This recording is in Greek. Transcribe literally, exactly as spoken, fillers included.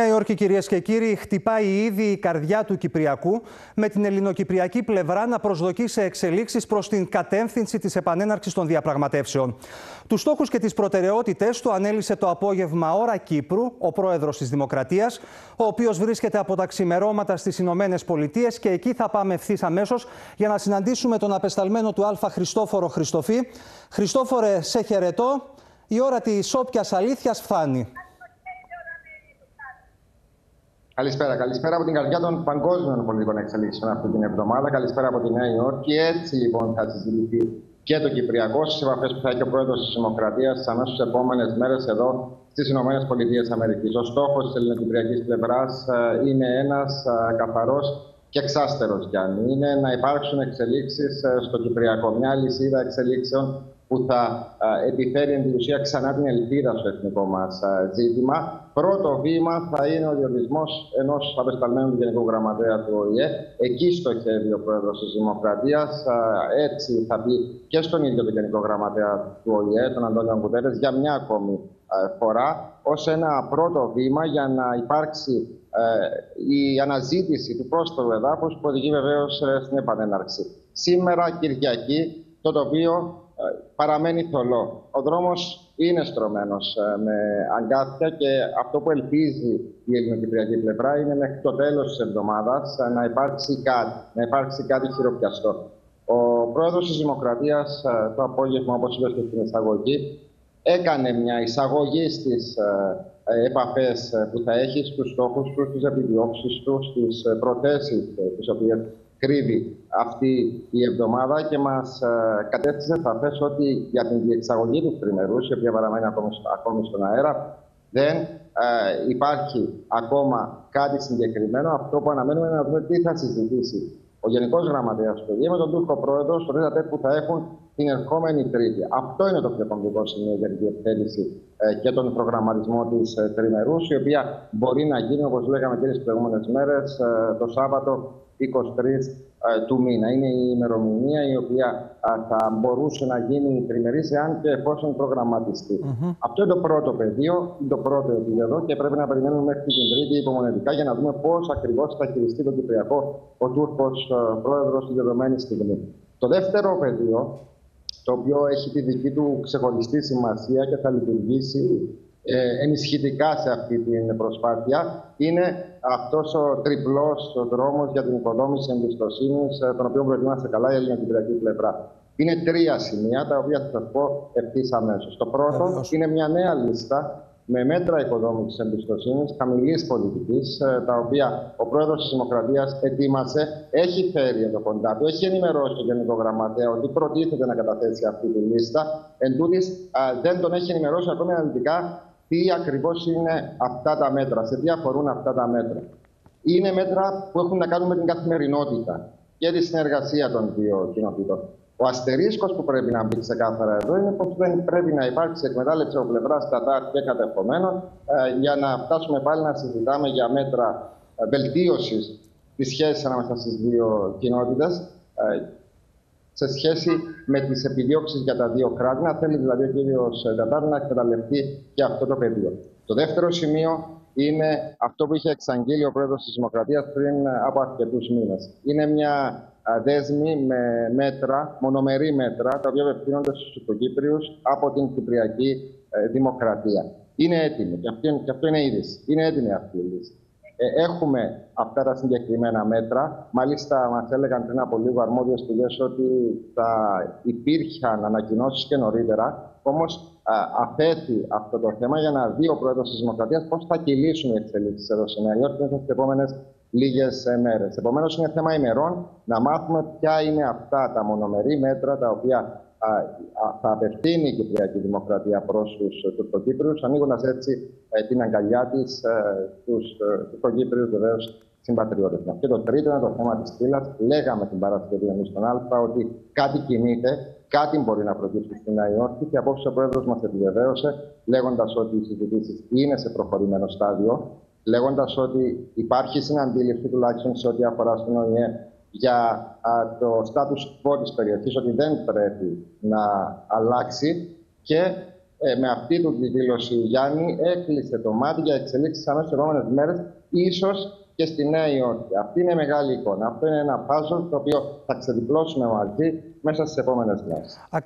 Νέα Υόρκη, κυρίες και κύριοι, χτυπάει ήδη η καρδιά του Κυπριακού, με την ελληνοκυπριακή πλευρά να προσδοκεί σε εξελίξεις προς την κατεύθυνση της επανέναρξης των διαπραγματεύσεων. Τους στόχους και τις προτεραιότητες του ανέλησε το απόγευμα ώρα Κύπρου ο πρόεδρος της Δημοκρατίας, ο οποίος βρίσκεται από τα ξημερώματα στις Ηνωμένες Πολιτείες, και εκεί θα πάμε ευθύς αμέσως για να συναντήσουμε τον απεσταλμένο του Α Χριστόφορο Χριστοφή. Χριστόφορε, σε χαιρετώ. Η ώρα της όποιας αλήθειας φθάνει. Καλησπέρα. Καλησπέρα από την καρδιά των παγκόσμιων πολιτικών εξελίξεων αυτή την εβδομάδα. Καλησπέρα από τη Νέα Υόρκη. Έτσι λοιπόν θα συζητηθεί και το Κυπριακό στις επαφές που θα έχει ο πρόεδρος της Δημοκρατίας στις αμέσως επόμενες μέρες εδώ στις ΗΠΑ. Ο στόχος της ελληνοκυπριακής πλευράς είναι ένας καθαρός και εξάστερος, Γιάννη. Είναι να υπάρξουν εξελίξεις στο Κυπριακό. Μια λυσίδα εξελίξεων που θα επιφέρει εν τη ουσία ξανά την ελπίδα στο εθνικό μας ζήτημα. Πρώτο βήμα θα είναι ο διορισμός ενός απεσταλμένου Γενικού Γραμματέα του ΟΗΕ. Εκεί στοχεύει ο πρόεδρος της Δημοκρατίας. Έτσι θα πει και στον ίδιο τον Γενικό Γραμματέα του ΟΗΕ, τον Αντώνιο Κουτέρης, για μια ακόμη φορά, ως ένα πρώτο βήμα για να υπάρξει η αναζήτηση του πρόσθετου εδάφους που οδηγεί βεβαίως στην επανέναρξη. Σήμερα, Κυριακή, το τοπίο παραμένει θολό. Ο δρόμος είναι στρωμένος με αγκάθια και αυτό που ελπίζει η ελληνοκυπριακή πλευρά είναι μέχρι το τέλος της εβδομάδας να υπάρξει κάτι, να υπάρξει κάτι χειροπιαστό. Ο πρόεδρος της Δημοκρατίας το απόγευμα, όπως είπε και στην εισαγωγή, έκανε μια εισαγωγή στις επαφές που θα έχει, στους στόχους του, στις επιδιώξεις του, στις προθέσεις τις οποίες κρύβει αυτή η εβδομάδα, και μας κατέστησε σαφές ότι για την διεξαγωγή του τριμερούς, η οποία παραμένει ακόμη στον αέρα, δεν υπάρχει ακόμα κάτι συγκεκριμένο. Αυτό που αναμένουμε είναι να δούμε τι θα συζητήσει ο Γενικός Γραμματέας του ΟΗΕ με τον Τούρκο πρόεδρο στο ΡΙΖΑΤΕ που θα έχουν την ερχόμενη Τρίτη. Αυτό είναι το πιο κομβικό σημείο για την διευθέτηση και τον προγραμματισμό της τριμερούς, η οποία μπορεί να γίνει, όπως λέγαμε και τις προηγούμενες μέρες, το Σάββατο είκοσι τρεις του μήνα. Είναι η ημερομηνία η οποία θα μπορούσε να γίνει τριμερής εάν και εφόσον προγραμματιστεί. Mm-hmm. Αυτό είναι το πρώτο πεδίο, το πρώτο επίπεδο, και πρέπει να περιμένουμε μέχρι την Τρίτη υπομονετικά για να δούμε πώς ακριβώς θα χειριστεί το Κυπριακό ο Τούρκος πρόεδρος στη δεδομένη στιγμή. Το δεύτερο πεδίο, το οποίο έχει τη δική του ξεχωριστή σημασία και θα λειτουργήσει ε, ενισχυτικά σε αυτή την προσπάθεια, είναι αυτός ο τριπλός δρόμος για την οικοδόμηση εμπιστοσύνης, τον οποίο προετοιμάστε καλά η ελληνοκυπριακή πλευρά. Είναι τρία σημεία, τα οποία θα σας πω ευθύς αμέσως. Το πρώτο Ελώς. είναι μια νέα λίστα με μέτρα οικοδόμησης εμπιστοσύνης, χαμηλής πολιτικής, τα οποία ο πρόεδρος της Δημοκρατίας ετοίμασε, έχει φέρει εδώ κοντά του, έχει ενημερώσει τον Γενικό Γραμματέα ότι προτίθεται να καταθέσει αυτή τη λίστα. Εν τούτης, δεν τον έχει ενημερώσει ακόμη αναλυτικά τι ακριβώς είναι αυτά τα μέτρα, σε τι αφορούν αυτά τα μέτρα. Είναι μέτρα που έχουν να κάνουν με την καθημερινότητα και τη συνεργασία των δύο κοινοτήτων. Ο αστερίσκος που πρέπει να μπει ξεκάθαρα εδώ είναι πως δεν πρέπει να υπάρξει εκμετάλλευση από πλευράς Τατάρ και κατεχομένων, για να φτάσουμε πάλι να συζητάμε για μέτρα βελτίωσης της σχέσης ανάμεσα στις δύο κοινότητες σε σχέση με τις επιδιώξεις για τα δύο κράτη. Να θέλει δηλαδή ο κύριος Τατάρ να εκμεταλλευτεί και αυτό το πεδίο. Το δεύτερο σημείο είναι αυτό που είχε εξαγγείλει ο πρόεδρος της Δημοκρατίας πριν από αρκετούς μήνες. Είναι μια δέσμοι με μέτρα, μονομερή μέτρα, τα οποία απευθύνονται στους Κυπρίους από την Κυπριακή Δημοκρατία. Είναι έτοιμη, και αυτό είναι, και αυτό είναι είδηση. Είναι έτοιμη αυτή η λύση. Ε, έχουμε αυτά τα συγκεκριμένα μέτρα. Μάλιστα, μας έλεγαν πριν από λίγο αρμόδιες πηγές ότι θα υπήρχαν ανακοινώσεις και νωρίτερα. Όμως, αφέθη αυτό το θέμα για να δει ο πρόεδρος της Δημοκρατίας πώς θα κυλήσουν οι εξελίξεις εδώ στη Νέα Υόρκη στις επόμενες λίγες μέρες. Επομένως, είναι θέμα ημερών να μάθουμε ποια είναι αυτά τα μονομερή μέτρα τα οποία θα απευθύνει η Κυπριακή Δημοκρατία προς τους Τουρκοκύπριους, ανοίγοντας έτσι την αγκαλιά της στους Τουρκοκύπριους βεβαίως συμπατριώτες. Και το τρίτο είναι το θέμα της φύλας. Λέγαμε την Παρασκευή εμείς στον Α ότι κάτι κινείται, κάτι μπορεί να προκύψει στην Νέα Υόρκη, και απόψε ο πρόεδρος μας επιβεβαίωσε, λέγοντας ότι οι συζητήσεις είναι σε προχωρημένο στάδιο, λέγοντας ότι υπάρχει συναντήληψη τουλάχιστον σε ό,τι αφορά στον ΟΗΕ για α, το status quo της περιοχής, ότι δεν πρέπει να αλλάξει, και ε, με αυτή του τη δήλωση του Γιάννη έκλεισε το μάτι για εξελίξεις αμέσως επόμενες μέρες, ίσως και στη Νέα Υόρκη. Αυτή είναι μεγάλη εικόνα. Αυτό είναι ένα πάζο το οποίο θα ξεδιπλώσουμε μαζί μέσα στις επόμενες μέρες.